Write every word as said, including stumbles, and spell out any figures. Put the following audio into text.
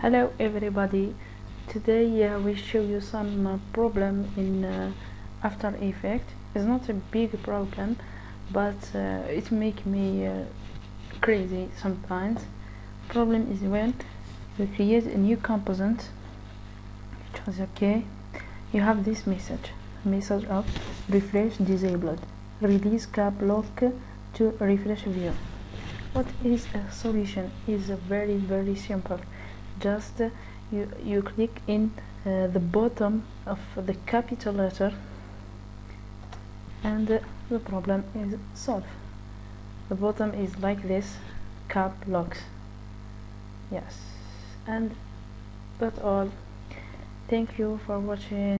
Hello everybody, today uh, we show you some uh, problem in uh, After Effects. It's not a big problem, but uh, it make me uh, crazy sometimes. Problem is when you create a new component, which was okay. You have this message message of refresh disabled, release cap lock to refresh view. What is a solution is very very simple. Just uh, you you click in uh, the bottom of the capital letter and uh, the problem is solved. The bottom is like this, cap locks. Yes, and that's all. Thank you for watching.